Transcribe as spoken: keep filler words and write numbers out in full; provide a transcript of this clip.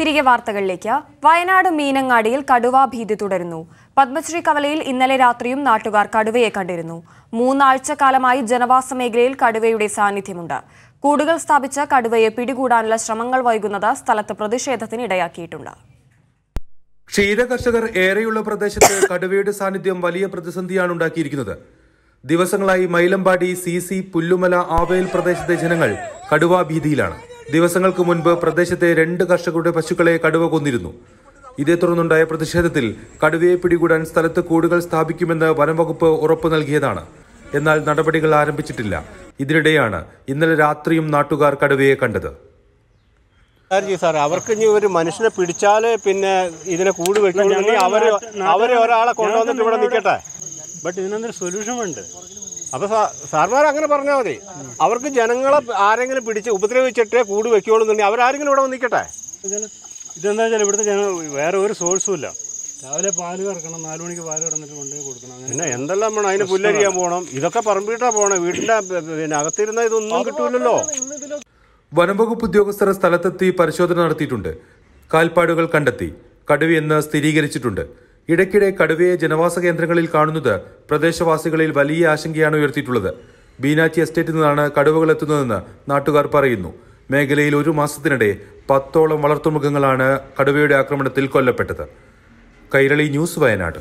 തിരികെ വാർത്തകളിലേക്ക്. വയനാട് മീനങ്ങാടിയിൽ കടുവ ഭീതി തുടരുന്നു. പത്മശ്രീ കവലയിൽ ഇന്നലെ രാത്രിയും നാട്ടുകാർ കടുവയെ കണ്ടിരുന്നു. മൂന്നാഴ്ച കാലമായി ജനവാസ മേഖലയിൽ കടുവയുടെ സാന്നിധ്യമുണ്ട്. കൂടുകൾ സ്ഥാപിച്ച കടുവയെ പിടികൂടാനുള്ള ശ്രമങ്ങൾ വൈകുന്നത് സ്ഥലത്ത് പ്രതിഷേധത്തിനിടയാക്കിയിട്ടുണ്ട്. ക്ഷീരകർഷകർ ഏറെയുള്ള പ്രദേശത്ത് കടുവയുടെ സാന്നിധ്യം വലിയ പ്രതിസന്ധിയാണ് ഉണ്ടാക്കിയിരിക്കുന്നത്. ദിവസങ്ങളായി മൈലമ്പാടി, സി സി, പുല്ലുമല, ആവേൽ പ്രദേശത്തെ ജനങ്ങൾ കടുവ ഭീതിയിലാണ്. ദിവസങ്ങൾക്ക് മുൻപ് പ്രദേശത്തെ രണ്ട് കർഷകരുടെ പശുക്കളെ കടുവ കൊന്നിരുന്നു. ഇതേ തുടർന്നുണ്ടായ പ്രതിഷേധത്തിൽ കടുവയെ പിടികൂടാൻ സ്ഥലത്ത് കൂടുകൾ സ്ഥാപിക്കുമെന്ന് വനംവകുപ്പ് ഉറപ്പ് നൽകിയതാണ്. എന്നാൽ നടപടികൾ ആരംഭിച്ചിട്ടില്ല. ഇതിനിടെയാണ് ഇന്നലെ രാത്രിയും നാട്ടുകാർ കടുവയെ കണ്ടത്. സാർ, അവർക്ക് ഇനി ഒരു മനുഷ്യനെ പിടിച്ചാല് പിന്നെ ഇതിനെ കൂട് വെക്കണമെങ്കിൽ അവര് അവരെ ഒരാളെ കൊണ്ടുവന്നിട്ട് ഇവിടെ നിൽക്കട്ടെ. ബട്ട് ഇതിനൊരു സൊല്യൂഷൻ ഉണ്ട്. അപ്പോൾ സാർമാർ അങ്ങനെ പറഞ്ഞാൽ മതി. അവർക്ക് ജനങ്ങളെ ആരെങ്കിലും പിടിച്ച് ഉപദ്രവിച്ചിട്ടേ കൂട് വെക്കുകയുള്ളൂ എന്നുണ്ടെങ്കിൽ അവരാരെങ്കിലും ഇവിടെ വന്നിക്കട്ടെ. ഇതെന്താ വെച്ചാൽ ഇവിടുത്തെ ജന വേറെ ഒരു സോഴ്സും ഇല്ല. രാവിലെ പാല് കറക്കണം, നാലു മണിക്ക് പാല് കറന്നിട്ട് കൊണ്ടുപോയി കൊടുക്കണം. പിന്നെ എന്തെല്ലാം വേണം, അതിന് പുല്ലരിയാൻ പോകണം, ഇതൊക്കെ പറമ്പിട്ടാൽ പോകണം. വീട്ടിൻ്റെ പിന്നെ അകത്തിരുന്ന ഇതൊന്നും കിട്ടൂലല്ലോ. വനംവകുപ്പ് ഉദ്യോഗസ്ഥർ സ്ഥലത്തെത്തി പരിശോധന നടത്തിയിട്ടുണ്ട്. കാൽപ്പാടുകൾ കണ്ടെത്തി കടുവയെന്ന് സ്ഥിരീകരിച്ചിട്ടുണ്ട്. ഇടയ്ക്കിടെ കടുവയെ ജനവാസ കേന്ദ്രങ്ങളിൽ കാണുന്നത് പ്രദേശവാസികളിൽ വലിയ ആശങ്കയാണ് ഉയർത്തിയിട്ടുള്ളത്. ബീനാച്ചി എസ്റ്റേറ്റിൽ നിന്നാണ് കടുവകൾ എത്തുന്നതെന്ന് നാട്ടുകാർ പറയുന്നു. മേഖലയിൽ ഒരു മാസത്തിനിടെ പത്തോളം വളർത്തുമൃഗങ്ങളാണ് കടുവയുടെ ആക്രമണത്തിൽ കൊല്ലപ്പെട്ടത്. കൈരളി ന്യൂസ്, വയനാട്.